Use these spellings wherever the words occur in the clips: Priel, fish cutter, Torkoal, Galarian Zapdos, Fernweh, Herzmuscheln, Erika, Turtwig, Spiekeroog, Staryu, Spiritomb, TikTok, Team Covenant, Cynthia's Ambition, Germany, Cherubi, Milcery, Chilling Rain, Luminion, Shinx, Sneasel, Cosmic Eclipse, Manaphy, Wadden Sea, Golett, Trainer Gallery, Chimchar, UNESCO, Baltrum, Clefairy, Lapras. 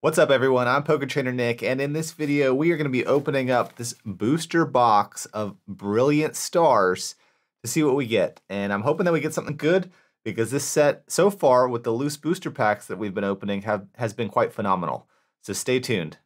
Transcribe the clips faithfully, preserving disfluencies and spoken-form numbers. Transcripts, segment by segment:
What's up everyone, I'm Poké Trainer Nic, and in this video we are going to be opening up this booster box of Brilliant Stars to see what we get. And I'm hoping that we get something good, because this set so far with the loose booster packs that we've been opening have, has been quite phenomenal. So stay tuned.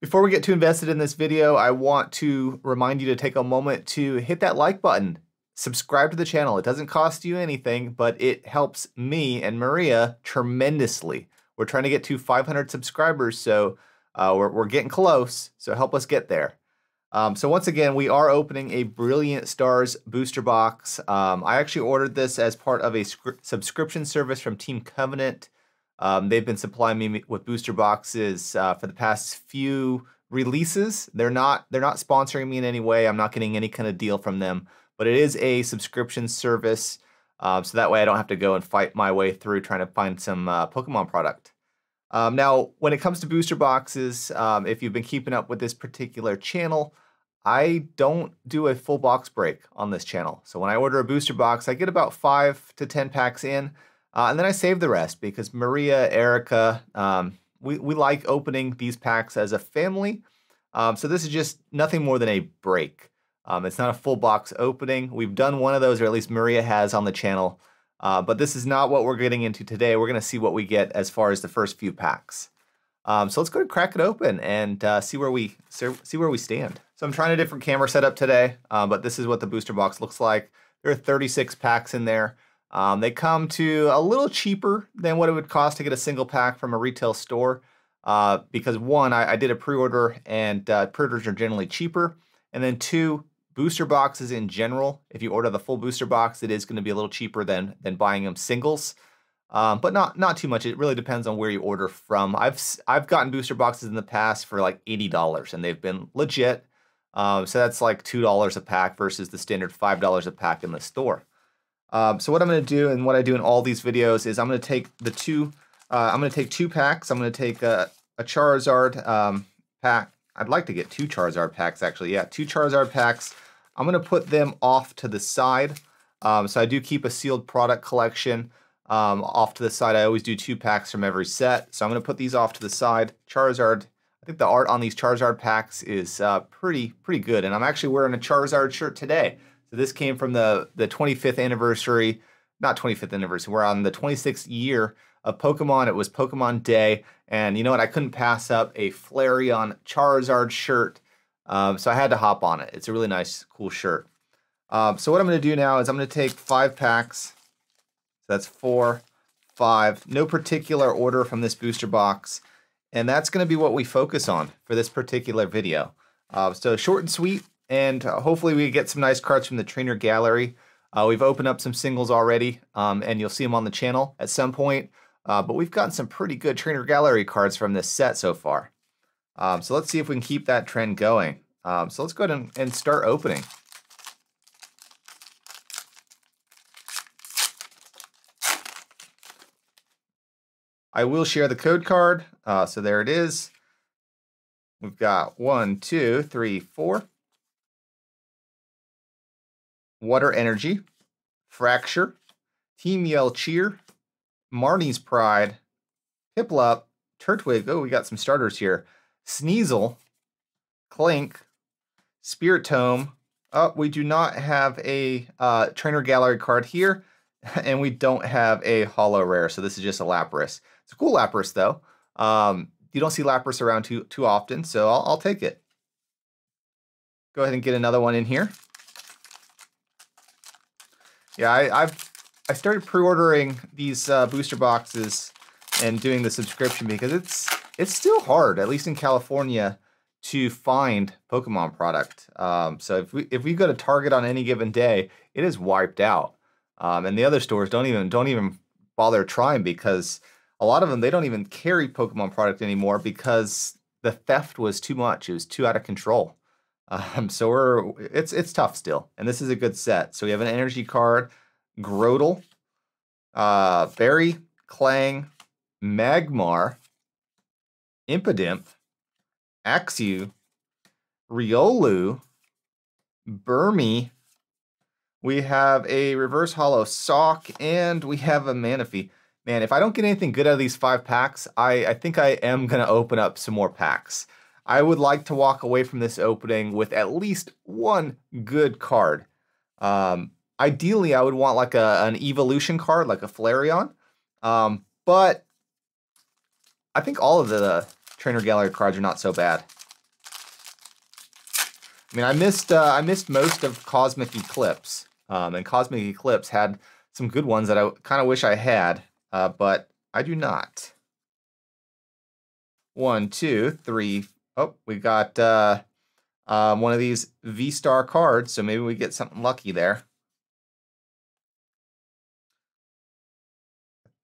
Before we get too invested in this video, I want to remind you to take a moment to hit that like button, subscribe to the channel. It doesn't cost you anything, but it helps me and Maria tremendously. We're trying to get to five hundred subscribers, so uh, we're, we're getting close, so help us get there. Um, so once again, we are opening a Brilliant Stars booster box. Um, I actually ordered this as part of a subscription service from Team Covenant. Um, they've been supplying me with booster boxes uh, for the past few releases. They're not they're not sponsoring me in any way. I'm not getting any kind of deal from them, but it is a subscription service, uh, so that way I don't have to go and fight my way through trying to find some uh, Pokemon product. Um, now, when it comes to booster boxes, um, if you've been keeping up with this particular channel, I don't do a full box break on this channel. So when I order a booster box, I get about five to ten packs in. Uh, and then I save the rest because Maria, Erika, um, we, we like opening these packs as a family. Um, so this is just nothing more than a break. Um, it's not a full box opening. We've done one of those, or at least Maria has on the channel. Uh, but this is not what we're getting into today. We're going to see what we get as far as the first few packs. Um, so let's go to crack it open and uh, see where we see where we stand. So I'm trying a different camera setup today, uh, but this is what the booster box looks like. There are thirty-six packs in there. Um, they come to a little cheaper than what it would cost to get a single pack from a retail store, uh, because one, I, I did a pre-order, and uh, pre-orders are generally cheaper, and then two, booster boxes in general, if you order the full booster box, it is going to be a little cheaper than than buying them singles, um, but not not too much. It really depends on where you order from. I've I've gotten booster boxes in the past for like eighty dollars, and they've been legit. Um, so that's like two dollars a pack versus the standard five dollars a pack in the store. Um, so what I'm going to do, and what I do in all these videos, is I'm going to take the two, uh, I'm going to take two packs. I'm going to take a, a Charizard um, pack. I'd like to get two Charizard packs, actually. Yeah, two Charizard packs. I'm going to put them off to the side. Um, so I do keep a sealed product collection um, off to the side. I always do two packs from every set. So I'm going to put these off to the side. Charizard, I think the art on these Charizard packs is uh, pretty, pretty good. And I'm actually wearing a Charizard shirt today. So this came from the, the twenty-fifth anniversary, not twenty-fifth anniversary, we're on the twenty-sixth year of Pokemon. It was Pokemon Day, and you know what, I couldn't pass up a Flareon Charizard shirt, um, so I had to hop on it. It's a really nice, cool shirt. Um, so what I'm going to do now is I'm going to take five packs, so that's four, five, no particular order from this booster box, and that's going to be what we focus on for this particular video. Uh, so short and sweet. And hopefully we get some nice cards from the Trainer Gallery. Uh, we've opened up some singles already, um, and you'll see them on the channel at some point. Uh, but we've gotten some pretty good Trainer Gallery cards from this set so far. Um, so let's see if we can keep that trend going. Um, so let's go ahead and, and start opening. I will share the code card. Uh, so there it is. We've got one, two, three, four. Water Energy, Fracture, Team Yell Cheer, Marnie's Pride, Piplup, Turtwig, oh, we got some starters here, Sneasel, Clang, Spiritomb. Oh, we do not have a uh, Trainer Gallery card here, and we don't have a Holo Rare, so this is just a Lapras. It's a cool Lapras, though. Um, you don't see Lapras around too, too often, so I'll, I'll take it. Go ahead and get another one in here. Yeah, I, I've I started pre-ordering these uh, booster boxes and doing the subscription because it's it's still hard, at least in California, to find Pokemon product. Um, so if we if we go to Target on any given day, it is wiped out, um, and the other stores don't even don't even bother trying, because a lot of them, they don't even carry Pokemon product anymore because the theft was too much. It was too out of control. Um, so we're, it's it's tough still, and this is a good set. So we have an energy card, Grodel, uh, Berry, Clang, Magmar, Impidimp, Axew, Riolu, Burmy, We have a reverse holo sock, and we have a Manaphy. Man, if I don't get anything good out of these five packs, I, I think I am going to open up some more packs. I would like to walk away from this opening with at least one good card. Um, ideally, I would want like a, an evolution card, like a Flareon. Um, but I think all of the uh, Trainer Gallery cards are not so bad. I mean, I missed uh, I missed most of Cosmic Eclipse, um, and Cosmic Eclipse had some good ones that I kind of wish I had, uh, but I do not. One, two, three. Oh, we got uh, uh, one of these V Star cards, so maybe we get something lucky there.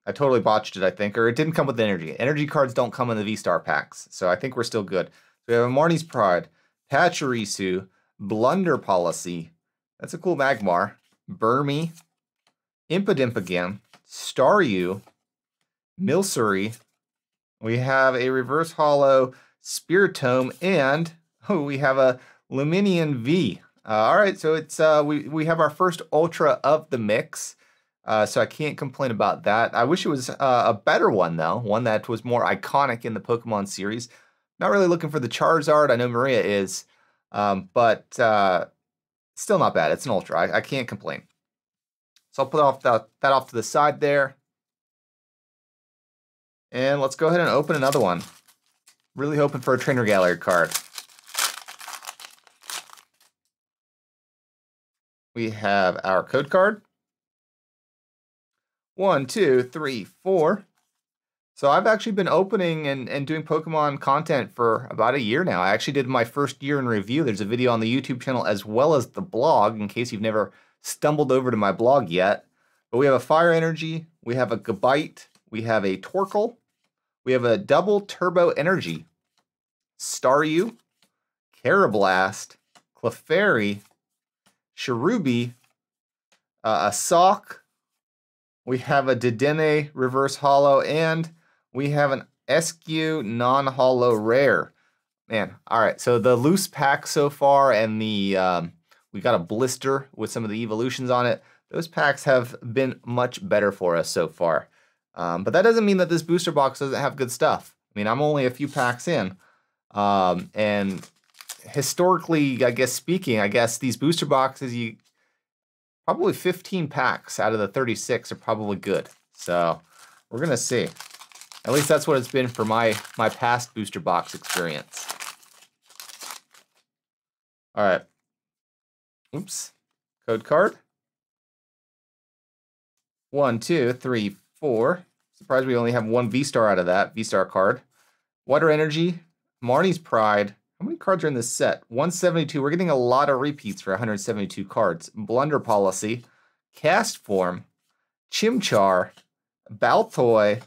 I totally botched it, I think, or it didn't come with energy. Energy cards don't come in the V Star packs, so I think we're still good. So we have a Marnie's Pride, Pachirisu, Blunder Policy. That's a cool Magmar. Burmy, Impidimp again, Staryu, Milcery. We have a reverse holo Spiritomb, and oh, we have a Luminion V. Uh, all right, so it's uh, we we have our first Ultra of the mix, uh, so I can't complain about that. I wish it was uh, a better one though, one that was more iconic in the Pokemon series. Not really looking for the Charizard. I know Maria is, um, but uh, still not bad. It's an Ultra. I, I can't complain. So I'll put off that that off to the side there, and let's go ahead and open another one. Really hoping for a Trainer Gallery card. We have our code card. One, two, three, four. So I've actually been opening and, and doing Pokemon content for about a year now. I actually did my first year in review. There's a video on the YouTube channel as well as the blog, in case you've never stumbled over to my blog yet. But we have a Fire Energy. We have a Gabite. We have a Torkoal. We have a Double Turbo Energy, Staryu, Carablast, Clefairy, Cherubi, uh, a Sock. We have a Dedenne Reverse Holo, and we have an Eskew Non-Holo Rare. Man, all right, so the loose pack so far, and the um, we got a blister with some of the evolutions on it. Those packs have been much better for us so far. Um, but that doesn't mean that this booster box doesn't have good stuff. I mean, I'm only a few packs in. Um, and historically, I guess speaking, I guess these booster boxes, you probably fifteen packs out of the thirty-six are probably good. So we're going to see. At least that's what it's been for my, my past booster box experience. All right. Oops. Code card. One, two, three, four. Four. Surprised we only have one V-Star out of that V-Star card. Water Energy, Marnie's Pride. How many cards are in this set? one seventy-two. We're getting a lot of repeats for one seventy-two cards. Blunder Policy, Cast Form, Chimchar, Baltoy,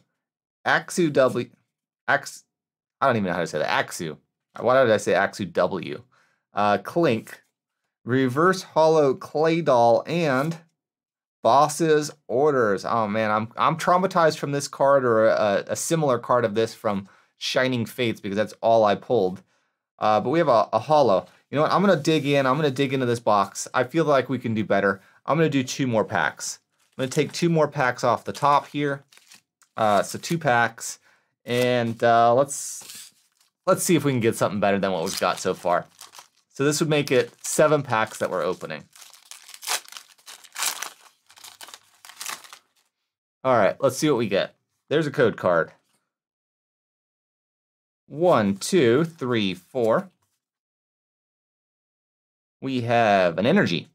Axew W. Ax, I don't even know how to say that. Axew. Why did I say Axew W? Uh, Clink, Reverse Holo Claydol, and Boss's Orders. Oh man, I'm I'm traumatized from this card, or a, a similar card of this from Shining Fates, because that's all I pulled. Uh, but we have a, a holo. You know what? I'm gonna dig in. I'm gonna dig into this box. I feel like we can do better. I'm gonna do two more packs. I'm gonna take two more packs off the top here. Uh, so two packs, and uh, let's let's see if we can get something better than what we've got so far. So this would make it seven packs that we're opening. All right, let's see what we get. There's a code card. One, two, three, four. We have an energy.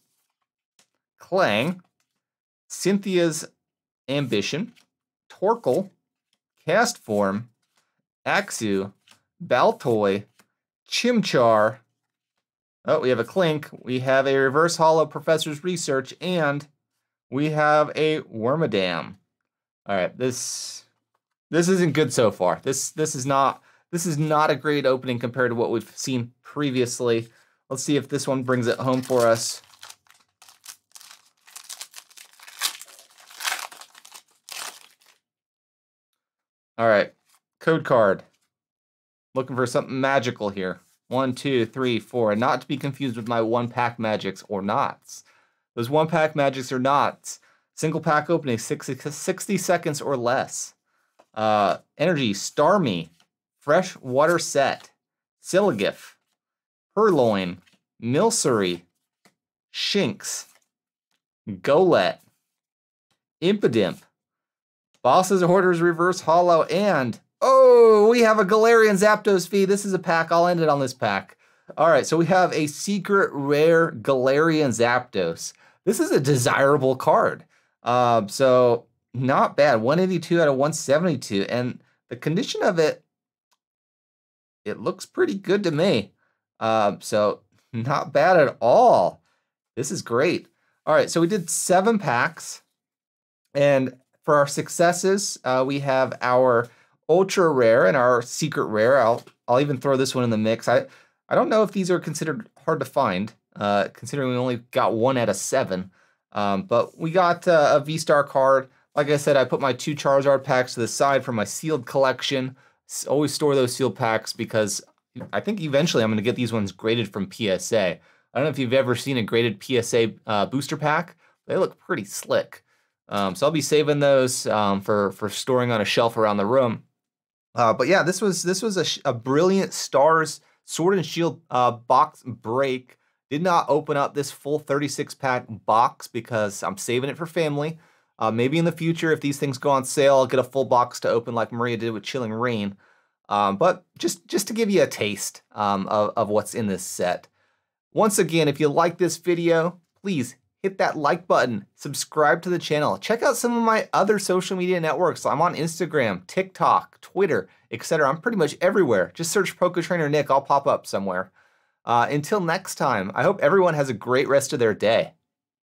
Clang, Cynthia's Ambition, Torkoal, Cast Form, Axew, Baltoy, Chimchar. Oh, we have a Clink. We have a Reverse Holo Professor's Research, and we have a Wormadam. All right, this this isn't good so far. This this is not this is not a great opening compared to what we've seen previously. Let's see if this one brings it home for us. All right, code card. Looking for something magical here. One, two, three, four, and not to be confused with my one pack magics or knots. Those one pack magics are not. Single pack opening, sixty, sixty seconds or less. Uh, energy, Starmie, Fresh Water Set, Silagif, Purloin, Milcery, Shinx, Golett, Impidimp, Boss's Orders Reverse Hollow, and oh, we have a Galarian Zapdos V. This is a pack. I'll end it on this pack. All right, so we have a secret rare Galarian Zapdos. This is a desirable card. Uh, so not bad. one eighty-two out of one seventy-two. And the condition of it, it looks pretty good to me. Uh, so not bad at all. This is great. All right, so we did seven packs. And for our successes, uh, we have our ultra rare and our secret rare. I'll, I'll even throw this one in the mix. I, I don't know if these are considered hard to find, uh, considering we only got one out of seven. Um, but we got uh, a V Star card. Like I said, I put my two Charizard packs to the side for my sealed collection. Always store those sealed packs because I think eventually I'm going to get these ones graded from P S A. I don't know if you've ever seen a graded P S A uh, booster pack. They look pretty slick. Um, so I'll be saving those um, for, for storing on a shelf around the room. Uh, but yeah, this was this was a, a Brilliant Stars Sword and Shield uh, box break. Did not open up this full thirty-six pack box because I'm saving it for family. Uh, maybe in the future, if these things go on sale, I'll get a full box to open like Maria did with Chilling Rain. Um, but just, just to give you a taste um, of, of what's in this set. Once again, if you like this video, please hit that like button, subscribe to the channel, check out some of my other social media networks. I'm on Instagram, TikTok, Twitter, et cetera. I'm pretty much everywhere. Just search Poké Trainer Nic, I'll pop up somewhere. Uh, until next time, I hope everyone has a great rest of their day.